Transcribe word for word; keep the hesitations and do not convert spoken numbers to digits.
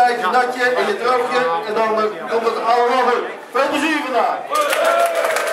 altijd je natje en je droogje en dan komt het allemaal goed. Veel plezier vandaag!